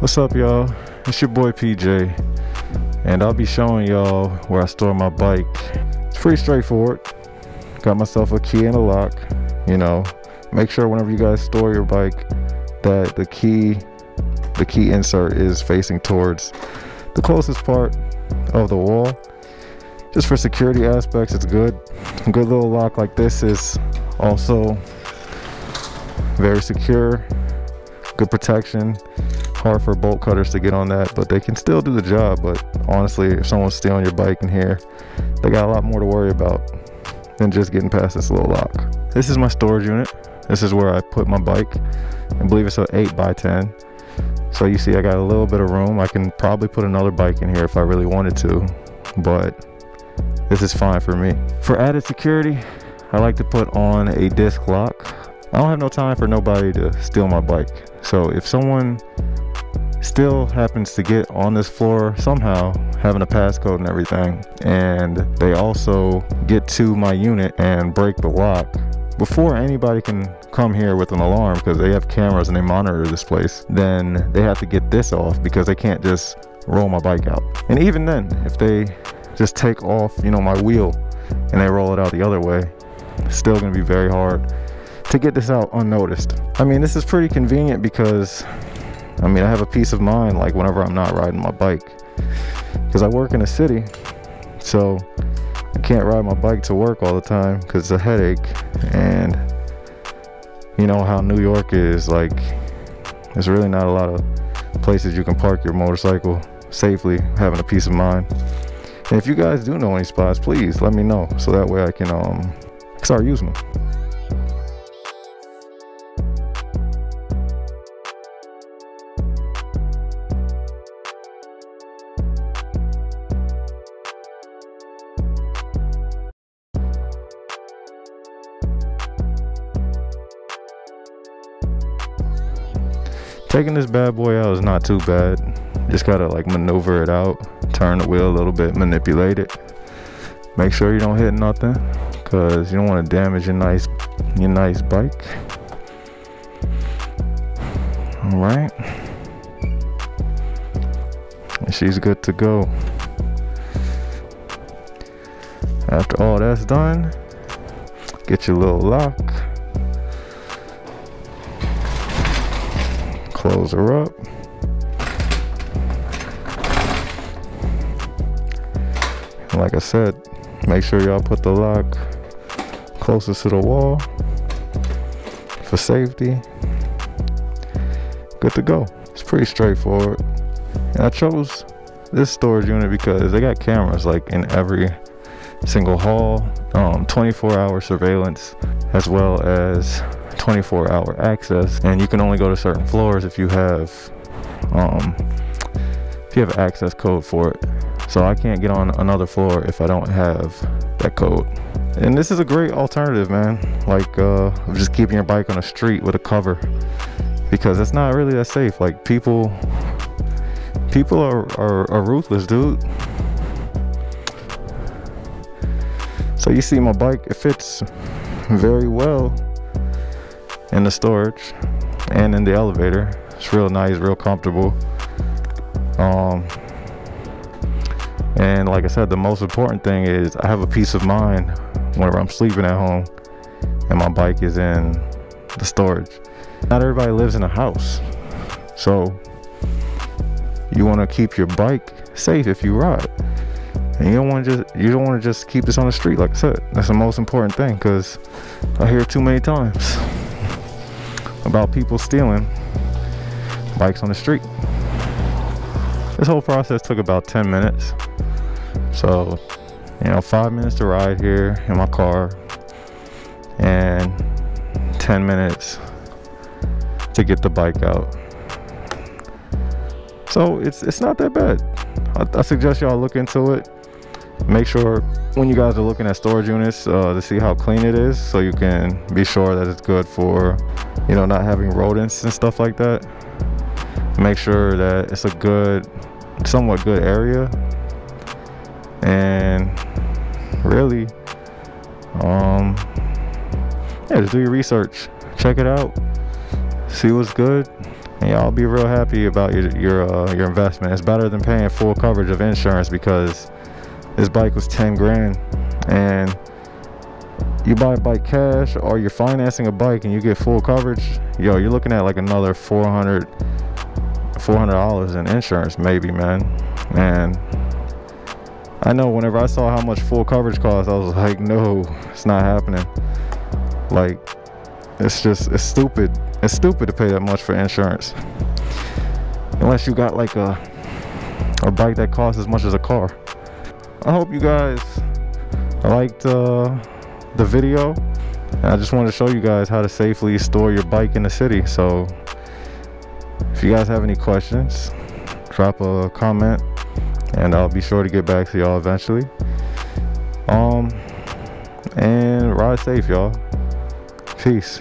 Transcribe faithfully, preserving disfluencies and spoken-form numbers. What's up, y'all? It's your boy P J, and I'll be showing y'all where I store my bike. It's pretty straightforward. Got myself a key and a lock. You know, make sure whenever you guys store your bike that the key the key insert is facing towards the closest part of the wall. Just for security aspects, it's good. A good little lock like this is also very secure, good protection. Hard for bolt cutters to get on that, but they can still do the job. But honestly, if someone's stealing your bike in here, they got a lot more to worry about than just getting past this little lock. This is my storage unit. This is where I put my bike. I believe it's an eight by ten, so you see I got a little bit of room. I can probably put another bike in here if I really wanted to, but this is fine for me. For added security, I like to put on a disc lock. I don't have no time for nobody to steal my bike, so if someone still happens to get on this floor somehow, having a passcode and everything, and they also get to my unit and break the lock, before anybody can come here with an alarm, because they have cameras and they monitor this place, then they have to get this off, because they can't just roll my bike out. And even then, if they just take off, you know, my wheel and they roll it out the other way, it's still gonna be very hard to get this out unnoticed. I mean, this is pretty convenient because I mean, I have a peace of mind, like whenever I'm not riding my bike, because I work in a city, so I can't ride my bike to work all the time because it's a headache. And you know how New York is, like there's really not a lot of places you can park your motorcycle safely, having a peace of mind. And if you guys do know any spots, please let me know, so that way I can um start using them. Taking this bad boy out is not too bad. Just gotta like maneuver it out, turn the wheel a little bit, manipulate it. Make sure you don't hit nothing, cause you don't want to damage your nice, your nice bike. All right, and she's good to go. After all that's done, get your little lock. Close her up. And like I said, make sure y'all put the lock closest to the wall for safety. Good to go. It's pretty straightforward. And I chose this storage unit because they got cameras like in every single hall, um, twenty-four hour surveillance, as well as twenty-four hour access. And you can only go to certain floors if you have um if you have an access code for it. So I can't get on another floor if I don't have that code. And this is a great alternative, man, like uh just keeping your bike on a street with a cover, because it's not really that safe. Like people people are, are, are ruthless, dude. So you see my bike, it fits very well in the storage and in the elevator. It's real nice, real comfortable. Um, and like I said, the most important thing is I have a peace of mind whenever I'm sleeping at home and my bike is in the storage. Not everybody lives in a house, so you want to keep your bike safe if you ride. And you don't want to just you don't want to just keep this on the street. Like I said, that's the most important thing, because I hear it too many times about people stealing bikes on the street. This whole process took about ten minutes. So, you know, five minutes to ride here in my car and ten minutes to get the bike out. So it's, it's not that bad. I, I suggest y'all look into it. Make sure when you guys are looking at storage units uh, to see how clean it is, so you can be sure that it's good for, you know, not having rodents and stuff like that. Make sure that it's a good, somewhat good area. And really, um, yeah, just do your research, check it out, see what's good. and y'all be real happy about your your uh, your investment. It's better than paying full coverage of insurance, because this bike was ten grand, and you buy a bike cash or you're financing a bike and you get full coverage, yo, you're looking at like another four hundred dollars in insurance maybe, man. And I know whenever I saw how much full coverage costs, I was like, no, it's not happening. Like, it's just, it's stupid. It's stupid to pay that much for insurance. Unless you got like a, a bike that costs as much as a car. I hope you guys liked uh, the video. And I just wanted to show you guys how to safely store your bike in the city. So if you guys have any questions, drop a comment, and I'll be sure to get back to y'all eventually. Um, and ride safe, y'all. Peace.